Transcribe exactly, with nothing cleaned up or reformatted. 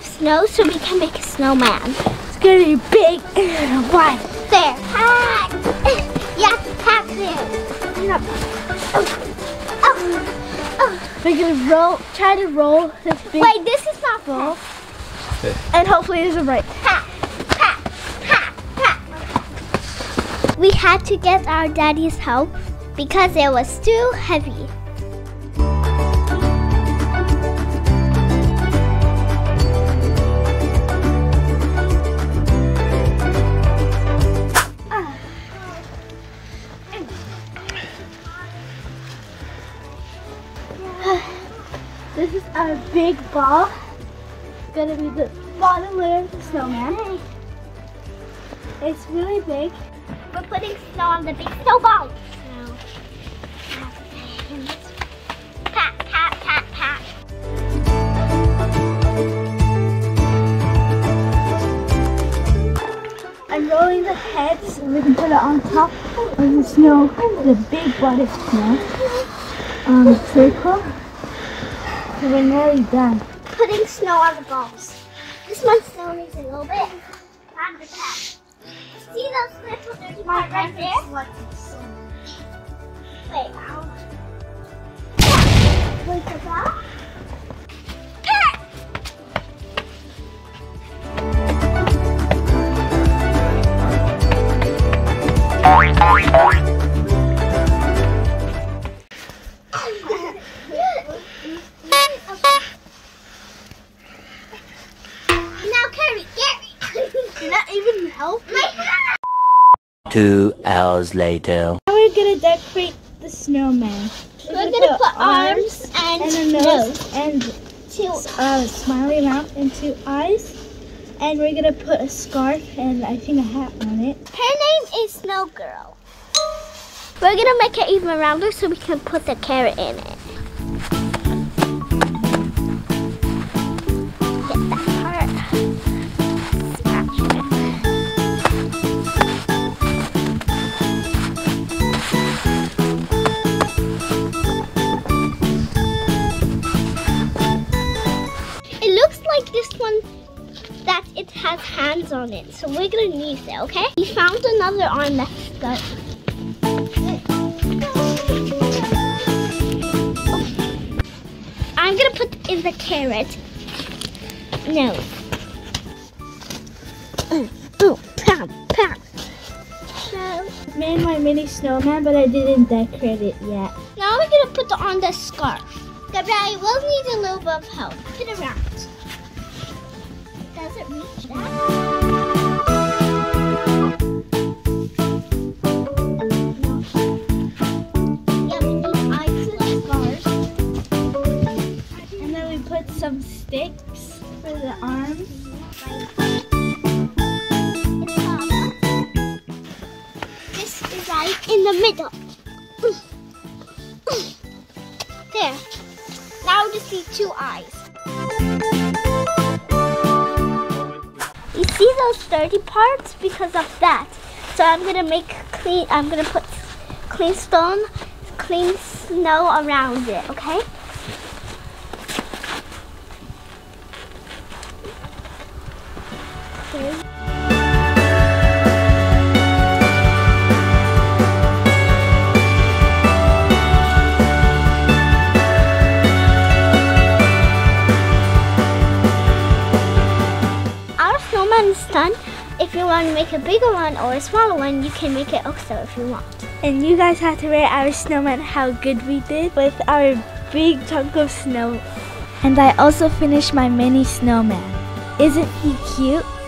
of snow so we can make a snowman. It's gonna be big and wide. There. Pack. You have to pack there. Oh. Oh. Oh. We're gonna roll, try to roll this big. Wait, this is not roll. Okay. And hopefully there's a right. Pack, pack, pack, pack. We had to get our daddy's help because it was too heavy. This is our big ball. It's gonna be the bottom layer of the snowman. It's really big. We're putting snow on the big snowball. So, pat, pat, pat, pat. I'm rolling the head so we can put it on top of the snow, the big body of snow. Um, circle. We're nearly done. Putting snow on the balls. This one's still needs a little bit. On the pack. See those little dirty part right there? Wait. Ow. Yeah. Wait for that. Two hours later. Now we're gonna decorate the snowman. We're, we're gonna, gonna put, put arms and, and a nose and two uh, smiley mouth and two eyes. And we're gonna put a scarf and I think a hat on it. Her name is Snowgirl. We're gonna make it even rounder so we can put the carrot in it. This one that it has hands on it, so we're gonna use it, okay? We found another arm that's stuck. I'm gonna put in the carrot. No. Oh, pow, pow. So, I made my mini snowman, but I didn't decorate it yet. Now we're gonna put on the scarf. Gabrielle will need a little bit of help. Put it around. Does it reach that? Yeah, we need eyes and scars. And then we put some sticks for the arms. This is right in the middle. There. Now we just need two eyes. You see those dirty parts because of that. So I'm gonna make clean, I'm gonna put clean stone, clean snow around it, okay? Okay. Done. If you want to make a bigger one or a smaller one, you can make it also if you want. And you guys have to rate our snowman how good we did with our big chunk of snow. And I also finished my mini snowman. Isn't he cute?